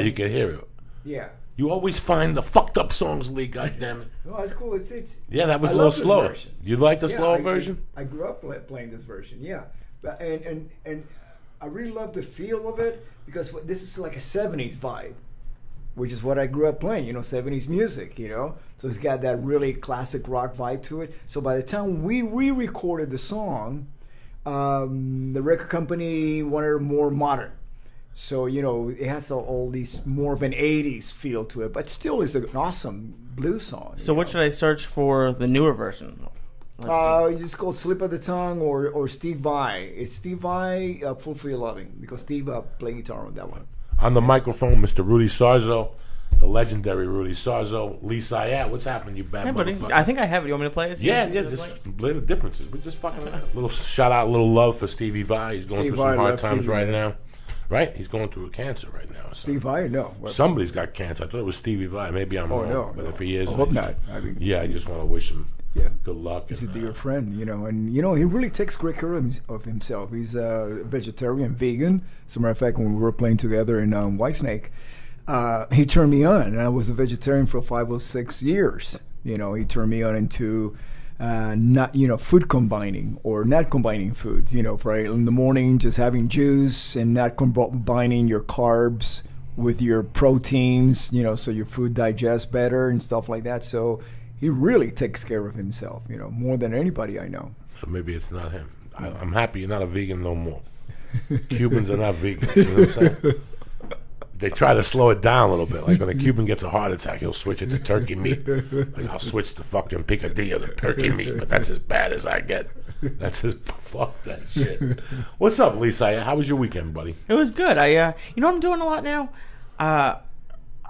You can hear it. Yeah. You always find the fucked up songs, Lee. Goddamn it. No, that's cool. It's yeah, that was a little slower. Version. You like the slower version? I grew up playing this version. Yeah, and I really love the feel of it because this is like a '70s vibe, which is what I grew up playing. You know, '70s music. You know, so it's got that really classic rock vibe to it. So by the time we re-recorded the song, the record company wanted more modern. So, you know, it has all these more of an 80s feel to it, but still is an awesome blues song. So what should I search for the newer version? It's just called Slip of the Tongue or Steve Vai. It's Steve Vai, Full For Your Loving, because Steve played guitar on that one. On the microphone, Mr. Rudy Sarzo, the legendary Rudy Sarzo. Lee Syatt, what's happening, you bad motherfucker? Buddy, I think I have it. You want me to play it? Yeah, just little differences. We're just fucking little shout out, little love for Stevie Vai. He's going through some hard times right now. Right? He's going through a cancer right now. Steve Vai? No. What? Somebody's got cancer. I thought it was Stevie Vai. Maybe I'm wrong. No, but if he is, I hope not. I mean, yeah, I just want to wish him good luck. He's a dear friend, you know. And, you know, he really takes great care of himself. He's a vegetarian, vegan. As a matter of fact, when we were playing together in Whitesnake, he turned me on. And I was a vegetarian for 5 or 6 years. You know, he turned me on into... not food combining or not combining foods, right in the morning just having juice and not combining your carbs with your proteins, so your food digests better and stuff like that. So he really takes care of himself, more than anybody I know. So maybe it's not him. I'm happy you're not a vegan no more. Cubans are not vegans, what I'm saying? They try to slow it down a little bit. Like when a Cuban gets a heart attack, he'll switch it to turkey meat. Like I'll switch the fucking picadillo to turkey meat, but that's as bad as I get. That's as fuck that shit. What's up, Lisa? How was your weekend, buddy? It was good. You know what I'm doing a lot now?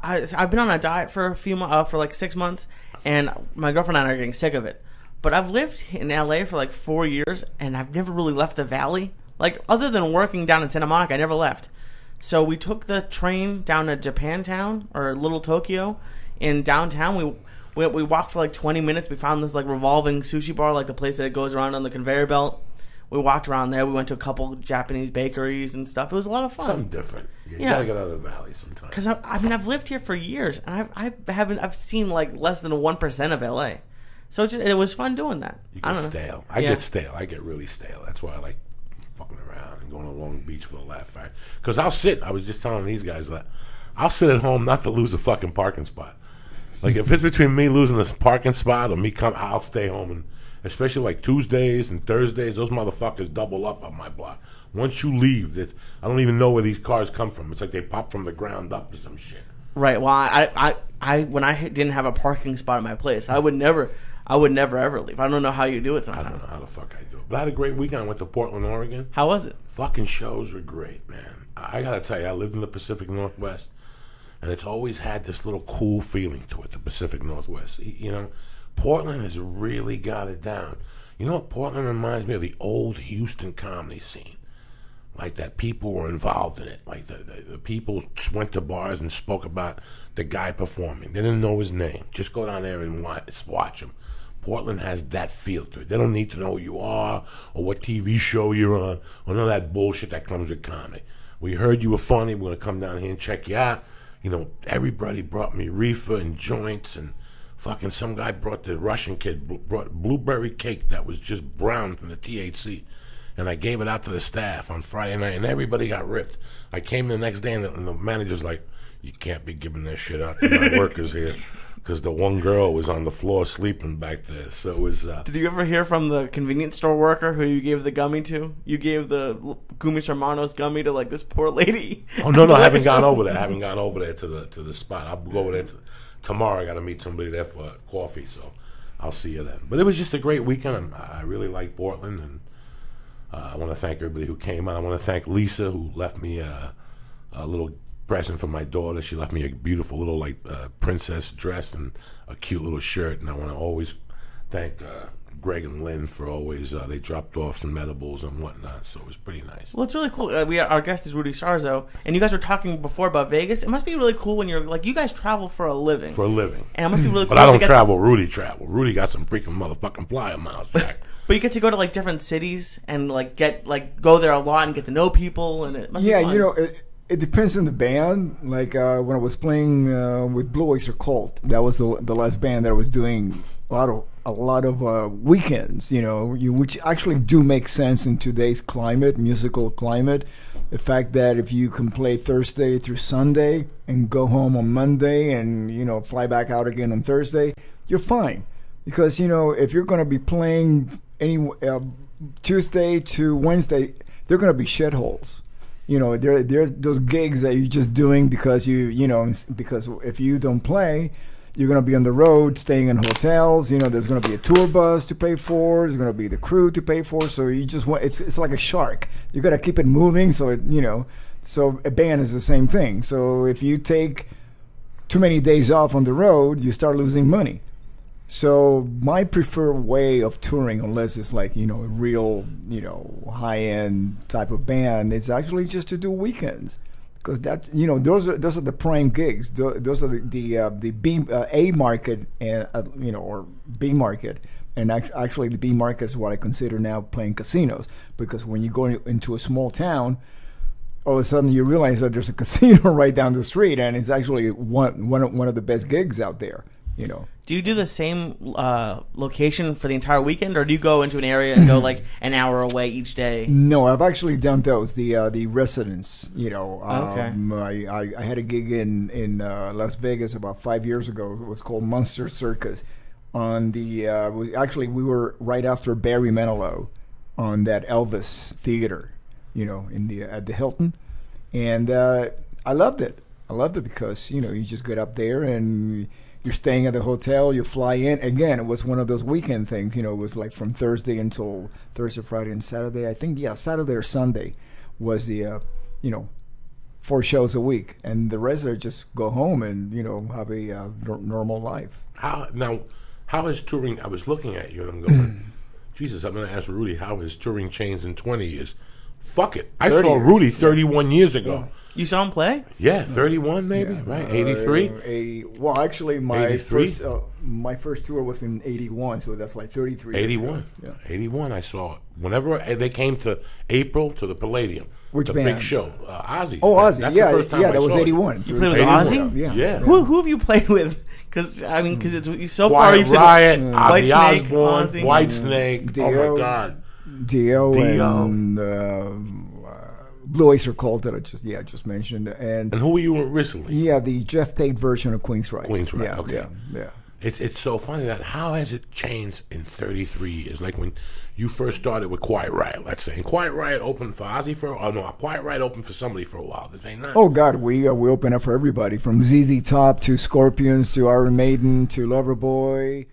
I've been on a diet for a few for like 6 months, and my girlfriend and I are getting sick of it. But I've lived in LA for like 4 years, and I've never really left the valley. Like other than working down in Santa Monica, I never left. So we took the train down to Japantown, or Little Tokyo, in downtown. We walked for like 20 minutes. We found this like revolving sushi bar, like the place that it goes around on the conveyor belt. We walked around there. We went to a couple Japanese bakeries and stuff. It was a lot of fun. Something different. Yeah, you gotta get out of the valley sometimes. Because I mean, I've lived here for years, and I've seen like less than 1% of LA. So it was fun doing that. You get stale. I get stale. I get really stale. That's why I like fucking around and going to Long Beach for the laugh factor. Because I'll sit. I was just telling these guys that I'll sit at home not to lose a fucking parking spot. Like if it's between me losing this parking spot or me I'll stay home. And especially like Tuesdays and Thursdays, those motherfuckers double up on my block. Once you leave, I don't even know where these cars come from. It's like they pop from the ground up or some shit. Right. Well, when I didn't have a parking spot at my place, I would never ever leave. I don't know how you do it sometimes. I don't know how the fuck I do it. But I had a great weekend. I went to Portland, Oregon. How was it? Fucking shows were great, man. I gotta tell you, I lived in the Pacific Northwest, and it's always had this little cool feeling to it, the Pacific Northwest. You know, Portland has really got it down. You know what? Portland reminds me of the old Houston comedy scene. Like that people were involved in it. Like the people went to bars and spoke about the guy performing. They didn't know his name. Just go down there and watch him. Portland has that feel to it. They don't need to know who you are or what TV show you're on or none of that bullshit that comes with comedy. We heard you were funny. We're going to come down here and check you out. You know, everybody brought me reefer and joints, and fucking some guy brought the Russian kid, brought blueberry cake that was just brown from the THC. And I gave it out to the staff on Friday night, and everybody got ripped. I came the next day, and the manager's like, you can't be giving that shit out to my workers here. Because the one girl was on the floor sleeping back there, so it was... Did you ever hear from the convenience store worker who you gave the gummy to? You gave the Gumis Hermanos gummy to, like, this poor lady? Oh, no, I haven't gone over there. I haven't gone over there to the spot. I'll go over there tomorrow. I got to meet somebody there for coffee, so I'll see you then. But it was just a great weekend, and I really like Portland, and I want to thank everybody who came out. I want to thank Lisa, who left me a little... present for my daughter. She left me a beautiful little like princess dress and a cute little shirt, and I want to always thank Greg and Lynn for always they dropped off some edibles and whatnot, so it was pretty nice. Well, it's really cool. Our guest is Rudy Sarzo, and you guys were talking before about Vegas. It must be really cool when you're like you guys travel for a living. For a living, and it must be really cool. But I don't travel. Rudy travel. Rudy got some freaking motherfucking flyer miles back. But you get to go to like different cities and like go there a lot and get to know people, and it must be fun. It depends on the band. Like when I was playing with Blue Oyster Cult, that was the last band that I was doing a lot of weekends, you know, which actually do make sense in today's climate, musical climate. The fact that if you can play Thursday through Sunday and go home on Monday and, you know, fly back out again on Thursday, you're fine. Because, you know, if you're going to be playing any Tuesday to Wednesday, they're going to be shitholes. You know, there's those gigs that you're just doing because you know, because if you don't play, you're going to be on the road, staying in hotels. You know, there's going to be a tour bus to pay for. There's going to be the crew to pay for. So you just want, it's like a shark. You got to keep it moving. So, you know, so a band is the same thing. So if you take too many days off on the road, you start losing money. So my preferred way of touring, unless it's like, you know, a real, you know, high-end type of band, is actually just to do weekends. Because that, you know, those are the prime gigs. Those are the A market, and you know, or B market, and actually the B market is what I consider now playing casinos. Because when you go into a small town, all of a sudden you realize that there's a casino right down the street, and it's actually one of the best gigs out there. You know. Do you do the same location for the entire weekend, or do you go into an area and go like an hour away each day? No, I've actually done those, the residents, you know. Okay. I had a gig in Las Vegas about 5 years ago. It was called Munster Circus. On the we were right after Barry Manilow on that Elvis Theater, you know, at the Hilton, and I loved it. I loved it because, you know, you just get up there and you're staying at the hotel, you fly in. Again, it was one of those weekend things, you know, it was like from Thursday until Thursday, Friday, and Saturday. I think, yeah, Saturday or Sunday was the, you know, 4 shows a week. And the rest are just go home and, you know, have a normal life. Now, how has touring, I was looking at you and I'm going, Jesus, I'm going to ask Rudy, how has touring changed in 20 years? Fuck it. I saw Rudy 31 years ago. Yeah. You saw him play? Yeah, 31 maybe, yeah, right? 83? Well, actually, my first tour was in 81, so that's like 33 years ago. 81. Yeah. 81, I saw it. Whenever they came to April to the Palladium. Which band? The big show. Ozzy. Oh, Ozzy. That's the first time I saw it. Yeah, that was 81. You played with Ozzy? Yeah. Who have you played with? Because, I mean, because it's so far you've said Quiet Riot, Ozzy Osbourne, Whitesnake, Dio, oh my God. Dio. And... Blue Oyster Cult that I just mentioned, and who were you originally? Yeah, the Jeff Tate version of Queen's Riot. Queen's Riot, yeah, okay, yeah. It's so funny that how has it changed in 33 years? Like when you first started with Quiet Riot, let's say, and Quiet Riot opened for Ozzy for, oh no, Quiet Riot opened for somebody for a while. Did they not? Oh God, we opened up for everybody from ZZ Top to Scorpions to Iron Maiden to Loverboy.